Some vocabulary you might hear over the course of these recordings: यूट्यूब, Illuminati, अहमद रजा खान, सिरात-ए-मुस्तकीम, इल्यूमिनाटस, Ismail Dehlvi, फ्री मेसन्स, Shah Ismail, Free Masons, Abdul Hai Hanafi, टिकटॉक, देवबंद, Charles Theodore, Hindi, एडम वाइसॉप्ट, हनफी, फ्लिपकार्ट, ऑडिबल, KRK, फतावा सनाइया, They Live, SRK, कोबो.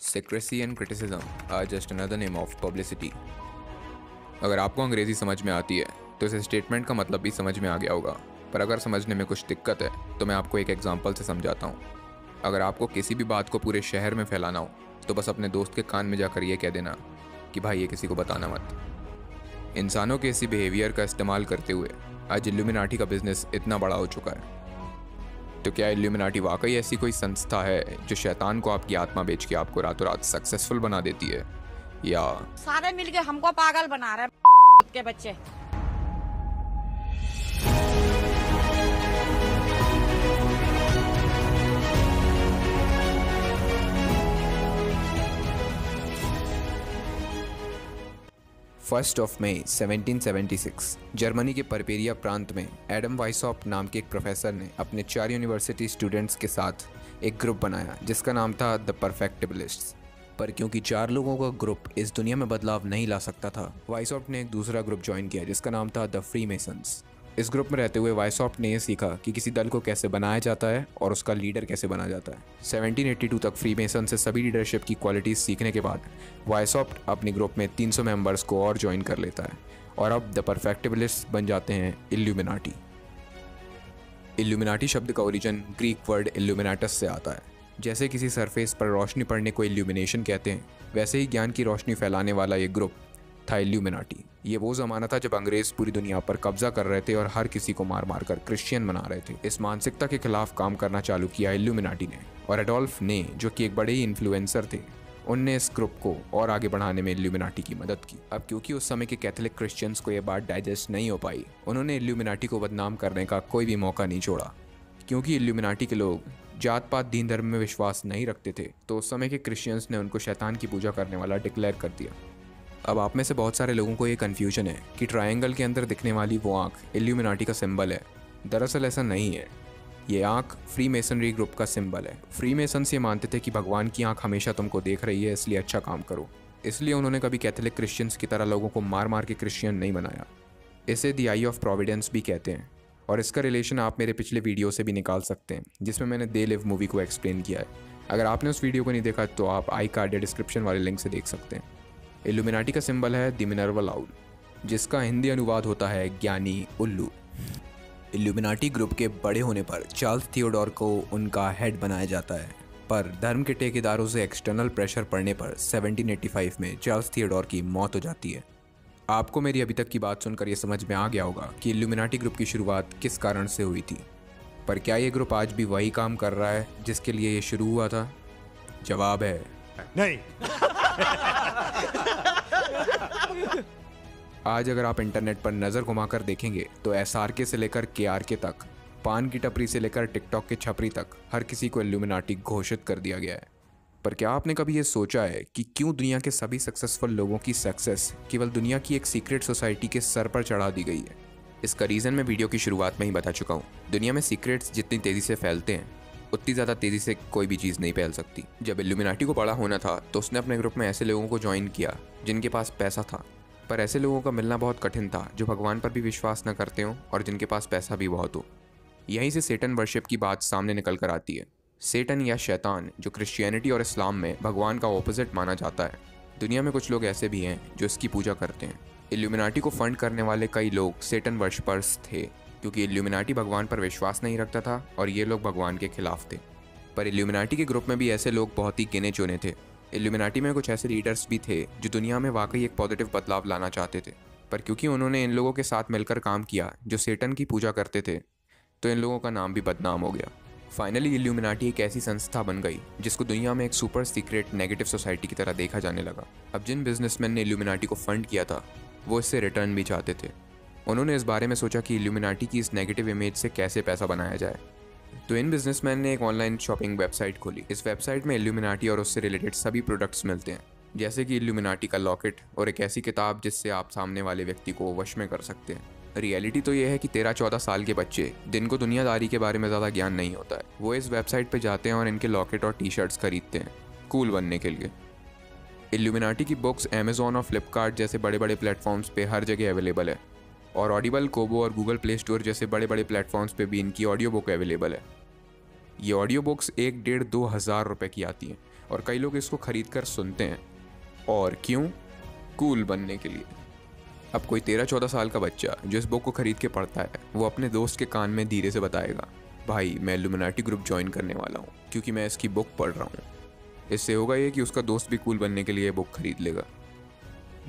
secrecy and criticism are just another name of publicity. अगर आपको अंग्रेज़ी समझ में आती है तो इस स्टेटमेंट का मतलब भी समझ में आ गया होगा, पर अगर समझने में कुछ दिक्कत है तो मैं आपको एक एग्जाम्पल से समझाता हूँ। अगर आपको किसी भी बात को पूरे शहर में फैलाना हो तो बस अपने दोस्त के कान में जाकर ये कह देना कि भाई ये किसी को बताना मत। इंसानों के इसी बिहेवियर का इस्तेमाल करते हुए आज इल्यूमिनाटी का बिजनेस इतना बड़ा हो चुका है। तो क्या इल्यूमिनाटी वाकई ऐसी कोई संस्था है जो शैतान को आपकी आत्मा बेच के आपको रातों रात सक्सेसफुल बना देती है, या सारे मिलके हमको पागल बना रहे हैं के बच्चे? फर्स्ट ऑफ मई 1776 जर्मनी के परपेरिया प्रांत में एडम वाइसॉप्ट नाम के एक प्रोफेसर ने अपने 4 यूनिवर्सिटी स्टूडेंट्स के साथ एक ग्रुप बनाया जिसका नाम था द परफेक्टिबिलिस्ट्स। पर क्योंकि 4 लोगों का ग्रुप इस दुनिया में बदलाव नहीं ला सकता था, वाइसॉप्ट ने एक दूसरा ग्रुप ज्वाइन किया जिसका नाम था द फ्री मेसन्स। इस ग्रुप में रहते हुए वाइसॉप्ट ने यह सीखा कि किसी दल को कैसे बनाया जाता है और उसका लीडर कैसे बना जाता है। 1782 तक फ्री मेसन से सभी लीडरशिप की क्वालिटीज़ सीखने के बाद वाइसॉप्ट अपने ग्रुप में 300 मेंबर्स को और ज्वाइन कर लेता है और अब द परफेक्टिबिलिस्ट बन जाते हैं इल्यूमिनाटी। इल्यूमिनाटी शब्द का ओरिजिन ग्रीक वर्ड इल्यूमिनाटस से आता है। जैसे किसी सरफेस पर रोशनी पड़ने को इल्यूमिनेशन कहते हैं, वैसे ही ज्ञान की रोशनी फैलाने वाला ये ग्रुप था इल्यूमिनाटी। ये वो ज़माना था जब अंग्रेज़ पूरी दुनिया पर कब्जा कर रहे थे और हर किसी को मार मार कर क्रिश्चियन बना रहे थे। इस मानसिकता के खिलाफ काम करना चालू किया इल्यूमिनाटी ने, और एडोल्फ ने जो कि एक बड़े ही इन्फ्लुएंसर थे, उनने इस ग्रुप को और आगे बढ़ाने में इल्यूमिनाटी की मदद की। अब क्योंकि उस समय के कैथोलिक क्रिश्चियंस को यह बात डाइजेस्ट नहीं हो पाई, उन्होंने इल्यूमिनाटी को बदनाम करने का कोई भी मौका नहीं छोड़ा। क्योंकि इल्यूमिनाटी के लोग जात पात दीन धर्म में विश्वास नहीं रखते थे, तो उस समय के क्रिश्चियंस ने उनको शैतान की पूजा करने वाला डिक्लेयर कर दिया। अब आप में से बहुत सारे लोगों को ये कन्फ्यूजन है कि ट्रायंगल के अंदर दिखने वाली वो आँख इल्यूमिनाटी का सिंबल है। दरअसल ऐसा नहीं है, ये आँख फ्री मेसनरी ग्रुप का सिंबल है। फ्री मेसन्स ये मानते थे कि भगवान की आँख हमेशा तुमको देख रही है, इसलिए अच्छा काम करो। इसलिए उन्होंने कभी कैथोलिक क्रिश्चियंस की तरह लोगों को मार मार के क्रिश्चियन नहीं बनाया। इसे द आई ऑफ प्रोविडेंस भी कहते हैं और इसका रिलेशन आप मेरे पिछले वीडियो से भी निकाल सकते हैं जिसमें मैंने दे लिव मूवी को एक्सप्लेन किया है। अगर आपने उस वीडियो को नहीं देखा तो आप आई कार्ड या डिस्क्रिप्शन वाले लिंक से देख सकते हैं। इल्यूमिनाटी का सिंबल है द मिनर्वल आउल, जिसका हिंदी अनुवाद होता है ज्ञानी उल्लू। इल्यूमिनाटी ग्रुप के बड़े होने पर चार्ल्स थियोडोर को उनका हेड बनाया जाता है, पर धर्म के ठेकेदारों से एक्सटर्नल प्रेशर पड़ने पर 1785 में चार्ल्स थियोडोर की मौत हो जाती है। आपको मेरी अभी तक की बात सुनकर यह समझ में आ गया होगा कि इल्यूमिनाटी ग्रुप की शुरुआत किस कारण से हुई थी, पर क्या ये ग्रुप आज भी वही काम कर रहा है जिसके लिए ये शुरू हुआ था? जवाब है नहीं। आज अगर आप इंटरनेट पर नज़र घुमाकर देखेंगे तो SRK से लेकर KRK तक, पान की टपरी से लेकर टिकटॉक के छपरी तक, हर किसी को इल्यूमिनाटी घोषित कर दिया गया है। पर क्या आपने कभी ये सोचा है कि क्यों दुनिया के सभी सक्सेसफुल लोगों की सक्सेस केवल दुनिया की एक सीक्रेट सोसाइटी के सर पर चढ़ा दी गई है? इसका रीज़न मैं वीडियो की शुरुआत में ही बता चुका हूँ। दुनिया में सीक्रेट्स जितनी तेज़ी से फैलते हैं उतनी ज़्यादा तेज़ी से कोई भी चीज़ नहीं फैल सकती। जब इल्यूमिनाटी को बड़ा होना था तो उसने अपने ग्रुप में ऐसे लोगों को ज्वाइन किया जिनके पास पैसा था, पर ऐसे लोगों का मिलना बहुत कठिन था जो भगवान पर भी विश्वास न करते हों और जिनके पास पैसा भी बहुत हो। यहीं से सेटन वर्शिप की बात सामने निकल कर आती है। सेटन या शैतान, जो क्रिश्चियनिटी और इस्लाम में भगवान का ऑपोजिट माना जाता है, दुनिया में कुछ लोग ऐसे भी हैं जो इसकी पूजा करते हैं। इल्यूमिनाटी को फंड करने वाले कई लोग सेटन वर्शिपर्स थे, क्योंकि इल्यूमिनाटी भगवान पर विश्वास नहीं रखता था और ये लोग भगवान के खिलाफ थे। पर इल्यूमिनाटी के ग्रुप में भी ऐसे लोग बहुत ही गिने चुने थे। इल्यूमिनाटी में कुछ ऐसे लीडर्स भी थे जो दुनिया में वाकई एक पॉजिटिव बदलाव लाना चाहते थे, पर क्योंकि उन्होंने इन लोगों के साथ मिलकर काम किया जो सेटन की पूजा करते थे, तो इन लोगों का नाम भी बदनाम हो गया। फाइनली इल्यूमिनाटी एक ऐसी संस्था बन गई जिसको दुनिया में एक सुपर सीक्रेट नेगेटिव सोसाइटी की तरह देखा जाने लगा। अब जिन बिजनेसमैन ने इल्यूमिनाटी को फंड किया था वो इससे रिटर्न भी चाहते थे। उन्होंने इस बारे में सोचा कि इल्यूमिनाटी की इस नेगेटिव इमेज से कैसे पैसा बनाया जाए, तो इन बिजनेसमैन ने एक ऑनलाइन शॉपिंग वेबसाइट खोली। इस वेबसाइट में इल्यूमिनाटी और उससे रिलेटेड सभी प्रोडक्ट्स मिलते हैं, जैसे कि इल्यूमिनाटी का लॉकेट और एक ऐसी किताब जिससे आप सामने वाले व्यक्ति को वश में कर सकते हैं। रियलिटी तो यह है कि 13-14 साल के बच्चे जिनको दुनियादारी के बारे में ज़्यादा ज्ञान नहीं होता है, वो इस वेबसाइट पर जाते हैं और इनके लॉकेट और टी शर्ट्स खरीदते हैं कूल बनने के लिए। इल्यूमिनाटी की बुक्स अमेज़ॉन और फ्लिपकार्ट जैसे बड़े बड़े प्लेटफॉर्म्स पर हर जगह अवेलेबल है, और ऑडिबल, कोबो और गूगल प्ले स्टोर जैसे बड़े बड़े प्लेटफॉर्म्स पे भी इनकी ऑडियो बुक अवेलेबल है। ये ऑडियो बुक्स 1,500-2,000 रुपये की आती हैं और कई लोग इसको खरीदकर सुनते हैं। और क्यों? कूल बनने के लिए। अब कोई 13-14 साल का बच्चा जो इस बुक को खरीद के पढ़ता है, वो अपने दोस्त के कान में धीरे से बताएगा, भाई मैं इल्यूमिनाटी ग्रुप ज्वाइन करने वाला हूँ क्योंकि मैं इसकी बुक पढ़ रहा हूँ। इससे होगा ये कि उसका दोस्त भी कूल बनने के लिए बुक खरीद लेगा।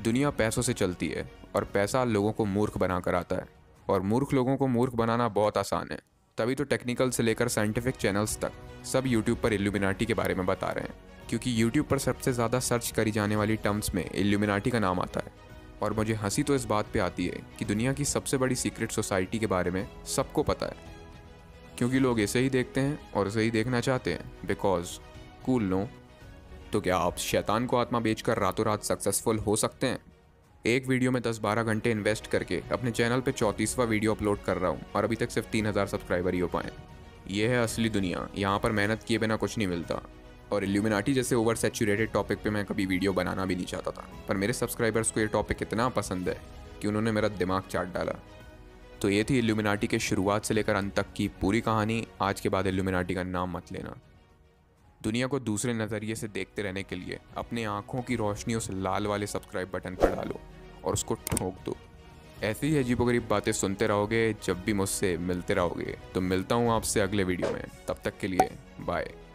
दुनिया पैसों से चलती है और पैसा लोगों को मूर्ख बना कर आता है, और मूर्ख लोगों को मूर्ख बनाना बहुत आसान है। तभी तो टेक्निकल से लेकर साइंटिफिक चैनल्स तक सब यूट्यूब पर इल्यूमिनाटी के बारे में बता रहे हैं, क्योंकि यूट्यूब पर सबसे ज़्यादा सर्च करी जाने वाली टर्म्स में इल्यूमिनाटी का नाम आता है। और मुझे हंसी तो इस बात पे आती है कि दुनिया की सबसे बड़ी सीक्रेट सोसाइटी के बारे में सबको पता है, क्योंकि लोग इसे ही देखते हैं और इसे ही देखना चाहते हैं, बिकॉज कूल नो। तो क्या आप शैतान को आत्मा बेचकर रातों रात सक्सेसफुल हो सकते हैं? एक वीडियो में 10-12 घंटे इन्वेस्ट करके अपने चैनल पे 34वां वीडियो अपलोड कर रहा हूँ और अभी तक सिर्फ 3000 सब्सक्राइबर ही हो पाए। यह है असली दुनिया, यहाँ पर मेहनत किए बिना कुछ नहीं मिलता। और इल्यूमिनाटी जैसे ओवर सेचुरेटेड टॉपिक पे मैं कभी वीडियो बनाना भी नहीं चाहता था, पर मेरे सब्सक्राइबर्स को ये टॉपिक इतना पसंद है कि उन्होंने मेरा दिमाग चाट डाला। तो ये थी इल्यूमिनाटी के शुरुआत से लेकर अंत तक की पूरी कहानी। आज के बाद इल्यूमिनाटी का नाम मत लेना। दुनिया को दूसरे नज़रिए से देखते रहने के लिए अपने आँखों की रोशनी उस लाल वाले सब्सक्राइब बटन पर डालो और उसको ठोक दो। ऐसी ही अजीबोगरीब बातें सुनते रहोगे जब भी मुझसे मिलते रहोगे। तो मिलता हूँ आपसे अगले वीडियो में, तब तक के लिए बाय।